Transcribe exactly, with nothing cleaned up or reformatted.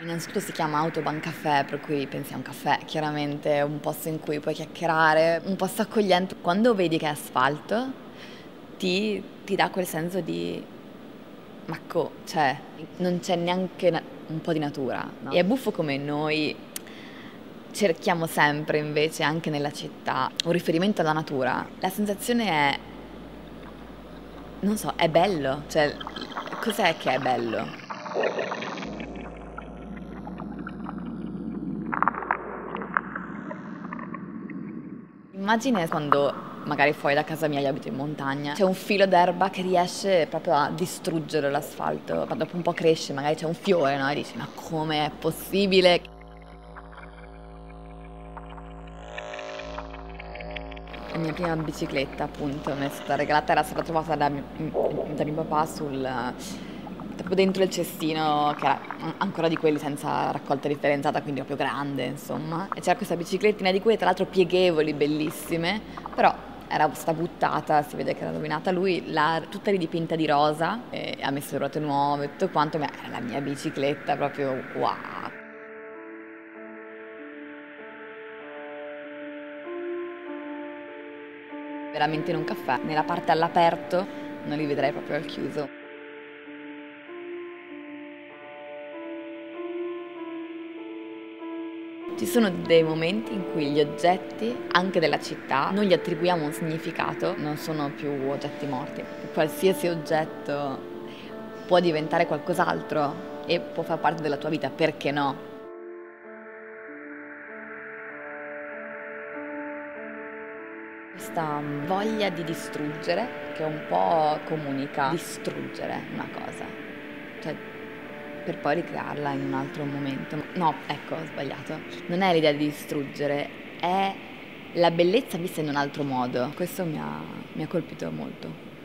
Innanzitutto si chiama Autobahn Cafe, per cui pensi a un caffè, chiaramente un posto in cui puoi chiacchierare, un posto accogliente. Quando vedi che è asfalto ti, ti dà quel senso di ma co, cioè non c'è neanche un po' di natura, no? E è buffo come noi cerchiamo sempre invece anche nella città un riferimento alla natura. La sensazione è, non so, è bello, cioè cos'è che è bello? Immagina quando magari fuori da casa mia, io abito in montagna, c'è un filo d'erba che riesce proprio a distruggere l'asfalto, ma dopo un po' cresce, magari c'è un fiore, no? E dici, ma come è possibile? La mia prima bicicletta, appunto, mi è stata regalata, era stata trovata da, da mio papà sul, proprio dentro il cestino, che era ancora di quelli senza raccolta differenziata, quindi proprio grande, insomma. E c'era questa biciclettina di quelle, tra l'altro pieghevoli, bellissime, però era stata buttata, si vede che era rovinata. Lui l'ha tutta ridipinta di rosa, e ha messo le ruote nuove, tutto quanto, ma era la mia bicicletta, proprio wow! Veramente in un caffè, nella parte all'aperto, non li vedrei proprio al chiuso. Ci sono dei momenti in cui gli oggetti, anche della città, noi gli attribuiamo un significato, non sono più oggetti morti. Qualsiasi oggetto può diventare qualcos'altro e può far parte della tua vita, perché no? Questa voglia di distruggere, che un po' comunica distruggere una cosa, cioè, per poi ricrearla in un altro momento. No, ecco, ho sbagliato. Non è l'idea di distruggere, è la bellezza vista in un altro modo. Questo mi ha, mi ha colpito molto.